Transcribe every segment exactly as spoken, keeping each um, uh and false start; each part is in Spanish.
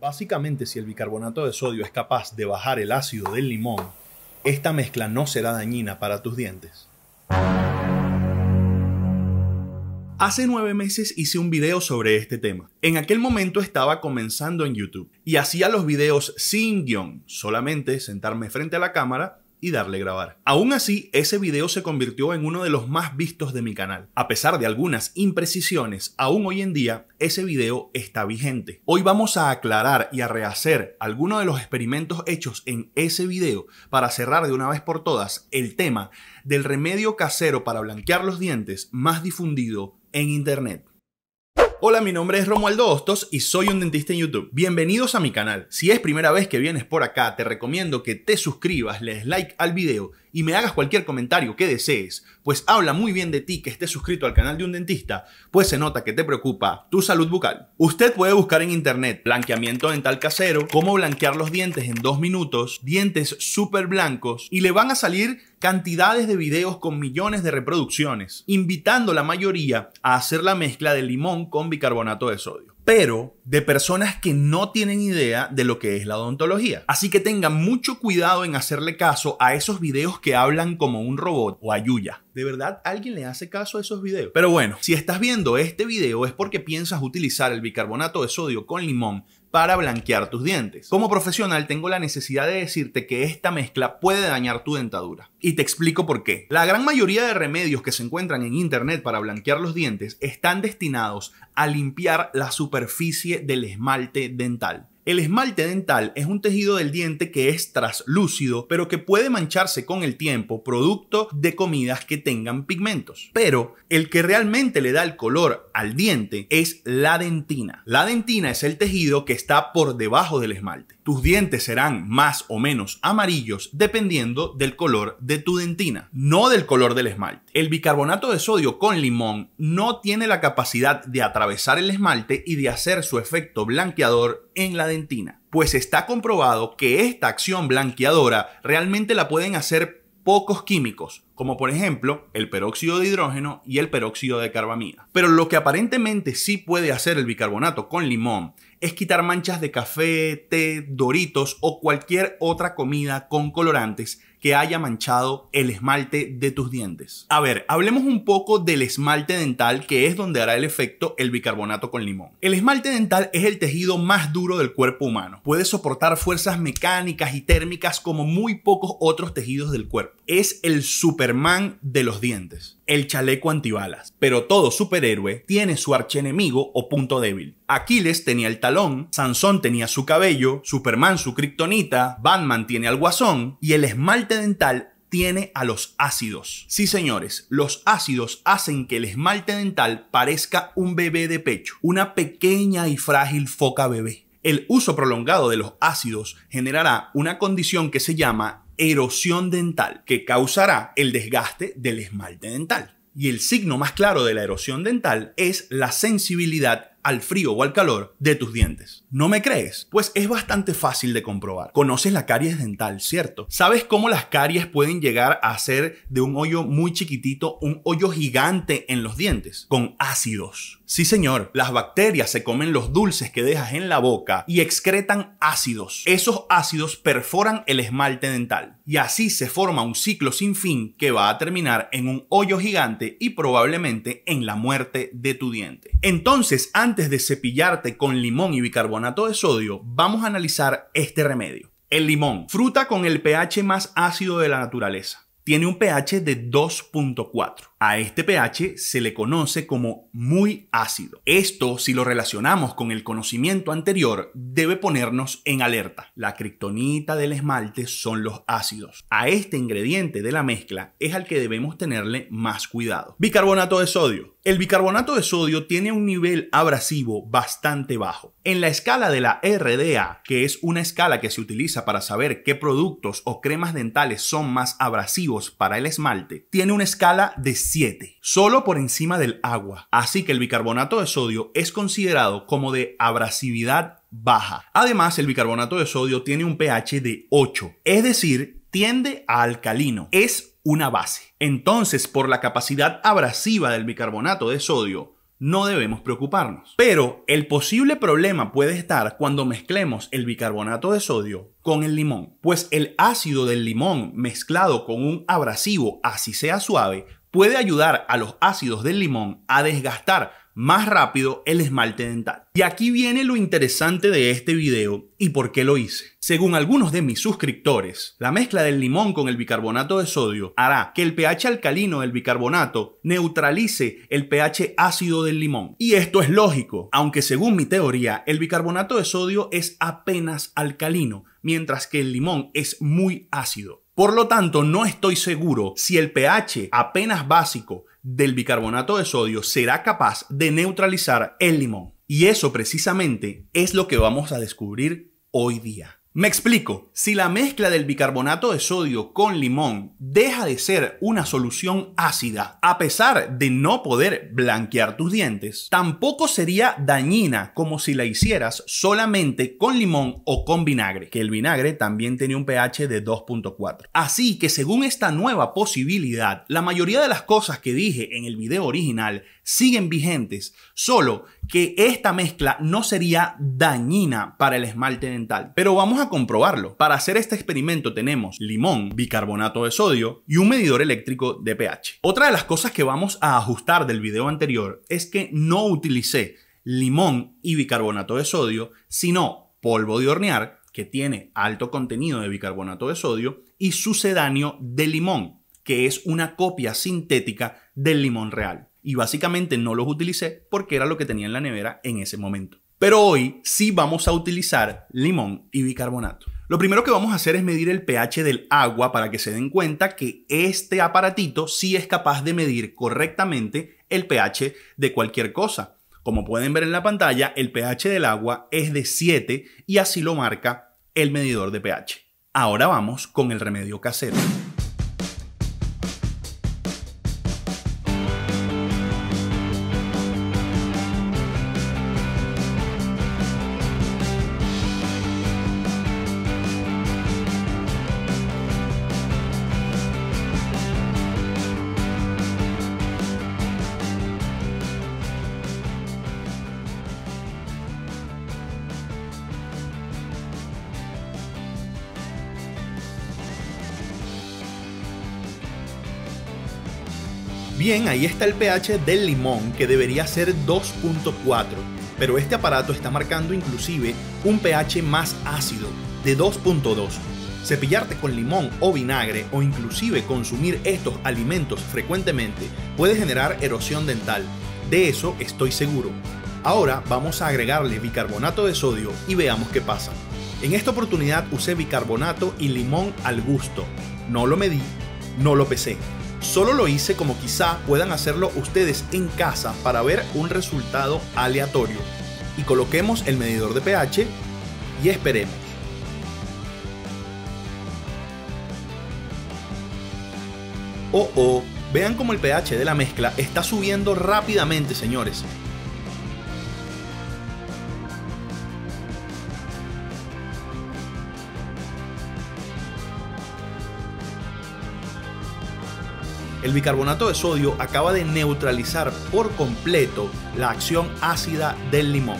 Básicamente, si el bicarbonato de sodio es capaz de bajar el ácido del limón, esta mezcla no será dañina para tus dientes. Hace nueve meses hice un video sobre este tema. En aquel momento estaba comenzando en YouTube y hacía los videos sin guión, solamente sentarme frente a la cámara y darle a grabar. Aún así, ese video se convirtió en uno de los más vistos de mi canal. A pesar de algunas imprecisiones, aún hoy en día, ese video está vigente. Hoy vamos a aclarar y a rehacer algunos de los experimentos hechos en ese video para cerrar de una vez por todas el tema del remedio casero para blanquear los dientes más difundido en internet. Hola, mi nombre es Romualdo Hostos y soy un dentista en YouTube. Bienvenidos a mi canal. Si es primera vez que vienes por acá, te recomiendo que te suscribas, le des like al video y me hagas cualquier comentario que desees, pues habla muy bien de ti que estés suscrito al canal de un dentista, pues se nota que te preocupa tu salud bucal. Usted puede buscar en internet blanqueamiento dental casero, cómo blanquear los dientes en dos minutos, dientes súper blancos, y le van a salir cantidades de videos con millones de reproducciones, invitando la mayoría a hacer la mezcla de limón con bicarbonato de sodio. Pero de personas que no tienen idea de lo que es la odontología. Así que tengan mucho cuidado en hacerle caso a esos videos que hablan como un robot o a Yuya. ¿De verdad alguien le hace caso a esos videos? Pero bueno, si estás viendo este video es porque piensas utilizar el bicarbonato de sodio con limón para blanquear tus dientes. Como profesional tengo la necesidad de decirte que esta mezcla puede dañar tu dentadura. Y te explico por qué. La gran mayoría de remedios que se encuentran en internet para blanquear los dientes están destinados a limpiar la superficie del esmalte dental. El esmalte dental es un tejido del diente que es traslúcido, pero que puede mancharse con el tiempo producto de comidas que tengan pigmentos. Pero el que realmente le da el color al diente es la dentina. La dentina es el tejido que está por debajo del esmalte. Tus dientes serán más o menos amarillos dependiendo del color de tu dentina, no del color del esmalte. El bicarbonato de sodio con limón no tiene la capacidad de atravesar el esmalte y de hacer su efecto blanqueador en la dentina, pues está comprobado que esta acción blanqueadora realmente la pueden hacer pocos químicos, como por ejemplo el peróxido de hidrógeno y el peróxido de carbamida. Pero lo que aparentemente sí puede hacer el bicarbonato con limón es quitar manchas de café, té, Doritos o cualquier otra comida con colorantes que haya manchado el esmalte de tus dientes. A ver, hablemos un poco del esmalte dental, que es donde hará el efecto el bicarbonato con limón. El esmalte dental es el tejido más duro del cuerpo humano. Puede soportar fuerzas mecánicas y térmicas como muy pocos otros tejidos del cuerpo. Es el Superman de los dientes, el chaleco antibalas. Pero todo superhéroe tiene su archienemigo o punto débil. Aquiles tenía el talón, Sansón tenía su cabello, Superman su kriptonita, Batman tiene al guasón y el esmalte dental tiene a los ácidos. Sí, señores, los ácidos hacen que el esmalte dental parezca un bebé de pecho, una pequeña y frágil foca bebé. El uso prolongado de los ácidos generará una condición que se llama erosión dental, que causará el desgaste del esmalte dental. Y el signo más claro de la erosión dental es la sensibilidad al frío o al calor de tus dientes. ¿No me crees? Pues es bastante fácil de comprobar. Conoces la caries dental, ¿cierto? ¿Sabes cómo las caries pueden llegar a hacer de un hoyo muy chiquitito un hoyo gigante en los dientes? Con ácidos. Sí, señor. Las bacterias se comen los dulces que dejas en la boca y excretan ácidos. Esos ácidos perforan el esmalte dental. Y así se forma un ciclo sin fin que va a terminar en un hoyo gigante y probablemente en la muerte de tu diente. Entonces, antes Antes de cepillarte con limón y bicarbonato de sodio, vamos a analizar este remedio. El limón, fruta con el pH más ácido de la naturaleza. Tiene un pH de dos punto cuatro. A este pH se le conoce como muy ácido. Esto, si lo relacionamos con el conocimiento anterior, debe ponernos en alerta. La kriptonita del esmalte son los ácidos. A este ingrediente de la mezcla es al que debemos tenerle más cuidado. Bicarbonato de sodio. El bicarbonato de sodio tiene un nivel abrasivo bastante bajo. En la escala de la R D A, que es una escala que se utiliza para saber qué productos o cremas dentales son más abrasivos para el esmalte, tiene una escala de siete, solo por encima del agua. Así que el bicarbonato de sodio es considerado como de abrasividad baja. Además, el bicarbonato de sodio tiene un pH de ocho, es decir, tiende a alcalino. Es una base. Entonces, por la capacidad abrasiva del bicarbonato de sodio, no debemos preocuparnos. Pero el posible problema puede estar cuando mezclemos el bicarbonato de sodio con el limón, pues el ácido del limón mezclado con un abrasivo, así sea suave, puede ayudar a los ácidos del limón a desgastar más rápido el esmalte dental. Y aquí viene lo interesante de este video y por qué lo hice. Según algunos de mis suscriptores, la mezcla del limón con el bicarbonato de sodio hará que el pH alcalino del bicarbonato neutralice el pH ácido del limón. Y esto es lógico, aunque según mi teoría, el bicarbonato de sodio es apenas alcalino, mientras que el limón es muy ácido. Por lo tanto, no estoy seguro si el pH apenas básico del bicarbonato de sodio será capaz de neutralizar el limón. Y eso precisamente es lo que vamos a descubrir hoy día. Me explico, si la mezcla del bicarbonato de sodio con limón deja de ser una solución ácida, a pesar de no poder blanquear tus dientes, tampoco sería dañina como si la hicieras solamente con limón o con vinagre, que el vinagre también tenía un pH de dos punto cuatro. Así que según esta nueva posibilidad, la mayoría de las cosas que dije en el video original siguen vigentes, solo que esta mezcla no sería dañina para el esmalte dental. Pero vamos a comprobarlo. Para hacer este experimento tenemos limón, bicarbonato de sodio y un medidor eléctrico de pH. Otra de las cosas que vamos a ajustar del video anterior es que no utilicé limón y bicarbonato de sodio, sino polvo de hornear, que tiene alto contenido de bicarbonato de sodio, y sucedáneo de limón, que es una copia sintética del limón real. Y básicamente no los utilicé porque era lo que tenía en la nevera en ese momento. Pero hoy sí vamos a utilizar limón y bicarbonato. Lo primero que vamos a hacer es medir el pH del agua para que se den cuenta que este aparatito sí es capaz de medir correctamente el pH de cualquier cosa. Como pueden ver en la pantalla, el pH del agua es de siete y así lo marca el medidor de pH. Ahora vamos con el remedio casero. Bien, ahí está el pH del limón, que debería ser dos punto cuatro, pero este aparato está marcando inclusive un pH más ácido, de dos punto dos. Cepillarte con limón o vinagre, o inclusive consumir estos alimentos frecuentemente, puede generar erosión dental. De eso estoy seguro. Ahora vamos a agregarle bicarbonato de sodio y veamos qué pasa. En esta oportunidad usé bicarbonato y limón al gusto. No lo medí, no lo pesé. Solo lo hice como quizá puedan hacerlo ustedes en casa para ver un resultado aleatorio. Y coloquemos el medidor de pH y esperemos. Oh, oh, vean cómo el pH de la mezcla está subiendo rápidamente, señores. El bicarbonato de sodio acaba de neutralizar por completo la acción ácida del limón.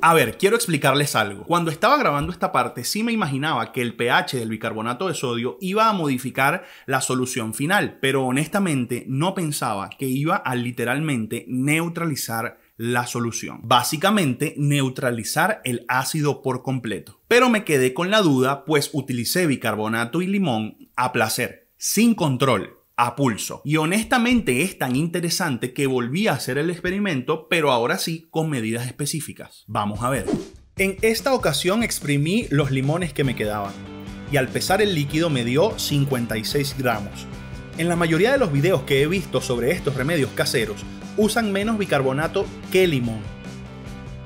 A ver, quiero explicarles algo. Cuando estaba grabando esta parte, sí me imaginaba que el pH del bicarbonato de sodio iba a modificar la solución final, pero honestamente no pensaba que iba a literalmente neutralizar la solución. Básicamente, neutralizar el ácido por completo. Pero me quedé con la duda, pues utilicé bicarbonato y limón a placer, sin control, a pulso. Y honestamente es tan interesante que volví a hacer el experimento, pero ahora sí con medidas específicas. Vamos a ver. En esta ocasión exprimí los limones que me quedaban y al pesar el líquido me dio cincuenta y seis gramos. En la mayoría de los videos que he visto sobre estos remedios caseros usan menos bicarbonato que limón.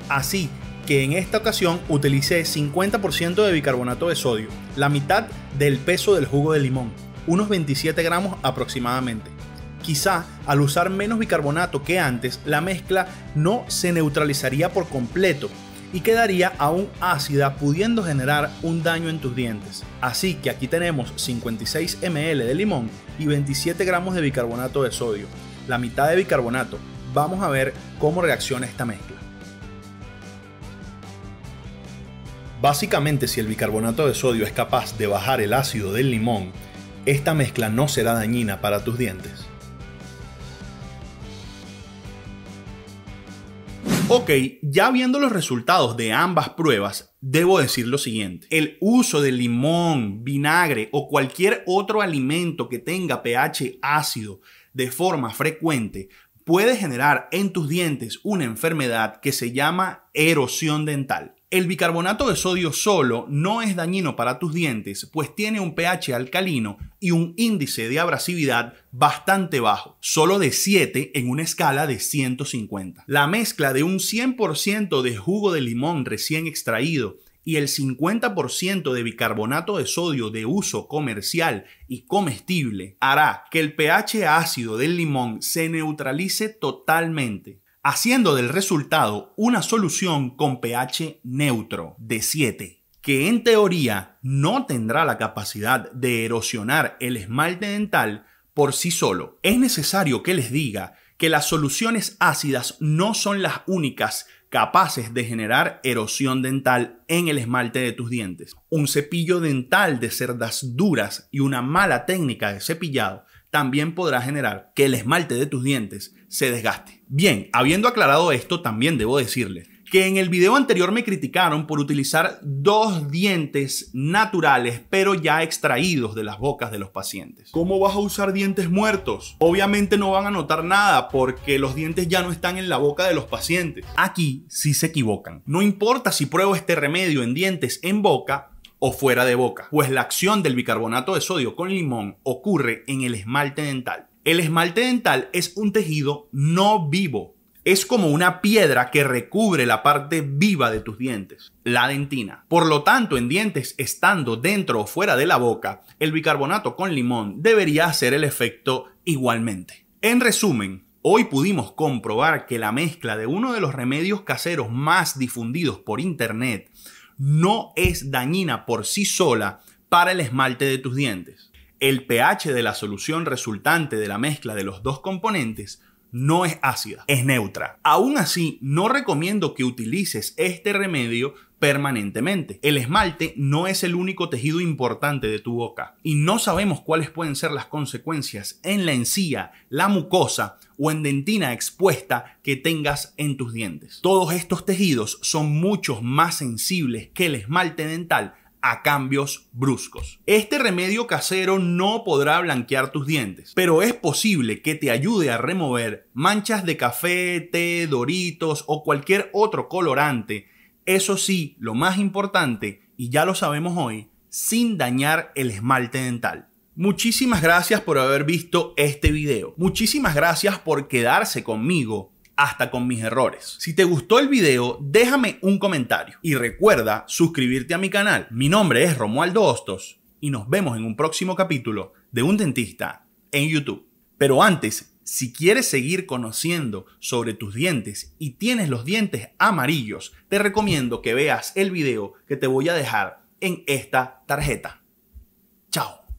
Así que en esta ocasión utilicé cincuenta por ciento de bicarbonato de sodio, la mitad del peso del jugo de limón, unos veintisiete gramos aproximadamente. Quizá al usar menos bicarbonato que antes, la mezcla no se neutralizaría por completo y quedaría aún ácida, pudiendo generar un daño en tus dientes. Así que aquí tenemos cincuenta y seis mililitros de limón y veintisiete gramos de bicarbonato de sodio, la mitad de bicarbonato, vamos a ver cómo reacciona esta mezcla. Básicamente, si el bicarbonato de sodio es capaz de bajar el ácido del limón, esta mezcla no será dañina para tus dientes. Ok, ya viendo los resultados de ambas pruebas, debo decir lo siguiente. El uso de limón, vinagre o cualquier otro alimento que tenga pH ácido de forma frecuente puede generar en tus dientes una enfermedad que se llama erosión dental. El bicarbonato de sodio solo no es dañino para tus dientes, pues tiene un pH alcalino y un índice de abrasividad bastante bajo, solo de siete en una escala de ciento cincuenta. La mezcla de un cien por ciento de jugo de limón recién extraído y el cincuenta por ciento de bicarbonato de sodio de uso comercial y comestible hará que el pH ácido del limón se neutralice totalmente, haciendo del resultado una solución con pH neutro de siete, que en teoría no tendrá la capacidad de erosionar el esmalte dental por sí solo. Es necesario que les diga que las soluciones ácidas no son las únicas capaces de generar erosión dental en el esmalte de tus dientes. Un cepillo dental de cerdas duras y una mala técnica de cepillado también podrá generar que el esmalte de tus dientes se desgaste. Bien, habiendo aclarado esto, también debo decirles que en el video anterior me criticaron por utilizar dos dientes naturales, pero ya extraídos de las bocas de los pacientes. ¿Cómo vas a usar dientes muertos? Obviamente no van a notar nada porque los dientes ya no están en la boca de los pacientes. Aquí sí se equivocan. No importa si pruebo este remedio en dientes en boca o fuera de boca, pues la acción del bicarbonato de sodio con limón ocurre en el esmalte dental. El esmalte dental es un tejido no vivo. Es como una piedra que recubre la parte viva de tus dientes, la dentina. Por lo tanto, en dientes estando dentro o fuera de la boca, el bicarbonato con limón debería hacer el efecto igualmente. En resumen, hoy pudimos comprobar que la mezcla de uno de los remedios caseros más difundidos por internet no es dañina por sí sola para el esmalte de tus dientes. El pH de la solución resultante de la mezcla de los dos componentes no es ácida, es neutra. Aún así, no recomiendo que utilices este remedio permanentemente. El esmalte no es el único tejido importante de tu boca y no sabemos cuáles pueden ser las consecuencias en la encía, la mucosa o en dentina expuesta que tengas en tus dientes. Todos estos tejidos son mucho más sensibles que el esmalte dental a cambios bruscos. Este remedio casero no podrá blanquear tus dientes, pero es posible que te ayude a remover manchas de café, té, Doritos o cualquier otro colorante. Eso sí, lo más importante, y ya lo sabemos hoy, sin dañar el esmalte dental. Muchísimas gracias por haber visto este video. Muchísimas gracias por quedarse conmigo hasta con mis errores. Si te gustó el video, déjame un comentario y recuerda suscribirte a mi canal. Mi nombre es Romualdo Hostos y nos vemos en un próximo capítulo de Un Dentista en YouTube. Pero antes, si quieres seguir conociendo sobre tus dientes y tienes los dientes amarillos, te recomiendo que veas el video que te voy a dejar en esta tarjeta. Chao.